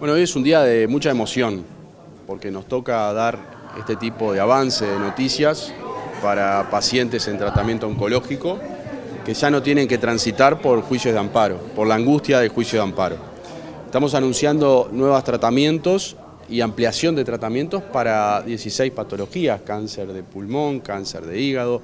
Bueno, hoy es un día de mucha emoción, porque nos toca dar este tipo de avance, de noticias, para pacientes en tratamiento oncológico, que ya no tienen que transitar por juicios de amparo, por la angustia de juicio de amparo. Estamos anunciando nuevos tratamientos y ampliación de tratamientos para 16 patologías, cáncer de pulmón, cáncer de hígado,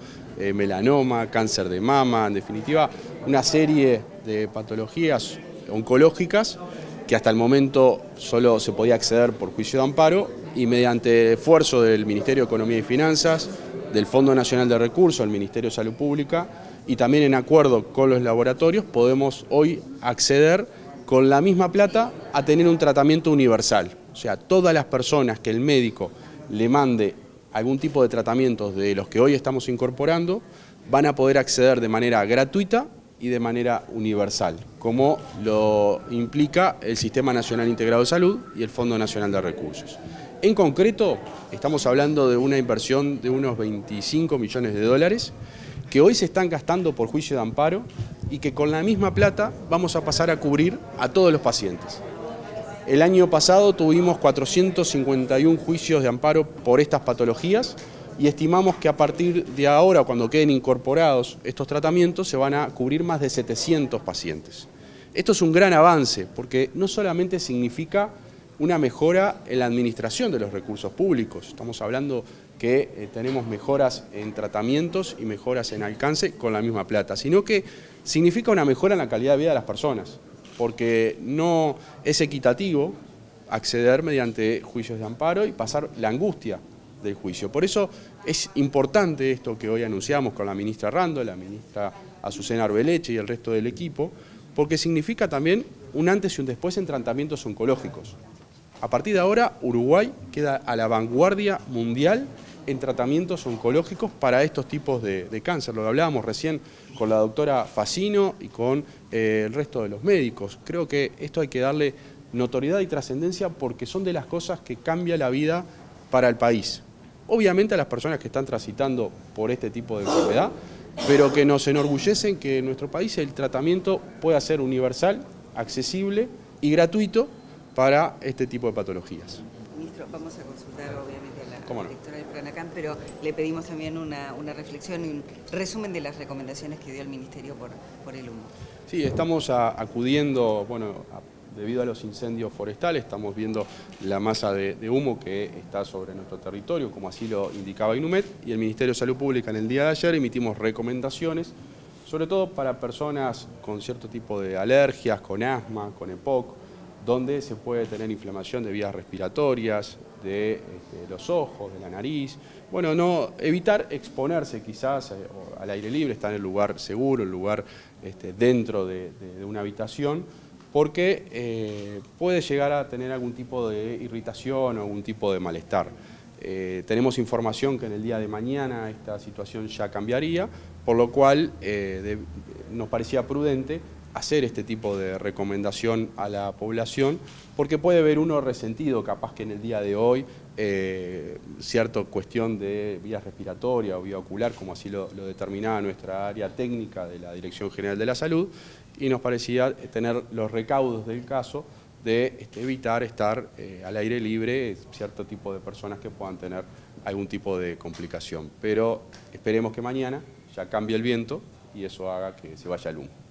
melanoma, cáncer de mama, en definitiva, una serie de patologías oncológicas que hasta el momento solo se podía acceder por juicio de amparo y mediante esfuerzo del Ministerio de Economía y Finanzas, del Fondo Nacional de Recursos, del Ministerio de Salud Pública y también en acuerdo con los laboratorios podemos hoy acceder con la misma plata a tener un tratamiento universal. O sea, todas las personas que el médico le mande algún tipo de tratamientos de los que hoy estamos incorporando van a poder acceder de manera gratuita y de manera universal, como lo implica el Sistema Nacional Integrado de Salud y el Fondo Nacional de Recursos. En concreto, estamos hablando de una inversión de unos 25 millones de dólares que hoy se están gastando por juicio de amparo y que con la misma plata vamos a pasar a cubrir a todos los pacientes. El año pasado tuvimos 451 juicios de amparo por estas patologías, y estimamos que a partir de ahora, cuando queden incorporados estos tratamientos, se van a cubrir más de 700 pacientes. Esto es un gran avance, porque no solamente significa una mejora en la administración de los recursos públicos, estamos hablando que tenemos mejoras en tratamientos y mejoras en alcance con la misma plata, sino que significa una mejora en la calidad de vida de las personas, porque no es equitativo acceder mediante juicios de amparo y pasar la angustia del juicio. Por eso es importante esto que hoy anunciamos con la ministra Rando, la ministra Azucena Arbeleche y el resto del equipo, porque significa también un antes y un después en tratamientos oncológicos. A partir de ahora, Uruguay queda a la vanguardia mundial en tratamientos oncológicos para estos tipos de cáncer. Lo hablábamos recién con la doctora Facino y con el resto de los médicos. Creo que esto hay que darle notoriedad y trascendencia porque son de las cosas que cambia la vida para el país. Obviamente a las personas que están transitando por este tipo de enfermedad, pero que nos enorgullecen que en nuestro país el tratamiento pueda ser universal, accesible y gratuito para este tipo de patologías. Ministro, vamos a consultar obviamente a la directora del Planacán, pero le pedimos también una reflexión y un resumen de las recomendaciones que dio el Ministerio por el humo. Sí, estamos acudiendo, debido a los incendios forestales, estamos viendo la masa de humo que está sobre nuestro territorio, como así lo indicaba Inumet, y el Ministerio de Salud Pública en el día de ayer emitimos recomendaciones, sobre todo para personas con cierto tipo de alergias, con asma, con EPOC, donde se puede tener inflamación de vías respiratorias, de los ojos, de la nariz. Bueno, no evitar exponerse quizás al aire libre, estar en el lugar seguro, el lugar dentro de una habitación, porque puede llegar a tener algún tipo de irritación o algún tipo de malestar. Tenemos información que en el día de mañana esta situación ya cambiaría, por lo cual nos parecía prudente hacer este tipo de recomendación a la población, porque puede haber uno resentido, capaz que en el día de hoy, cierta cuestión de vías respiratoria o vía ocular, como así lo determinaba nuestra área técnica de la Dirección General de la Salud, y nos parecía tener los recaudos del caso de evitar estar al aire libre cierto tipo de personas que puedan tener algún tipo de complicación. Pero esperemos que mañana ya cambie el viento y eso haga que se vaya el humo.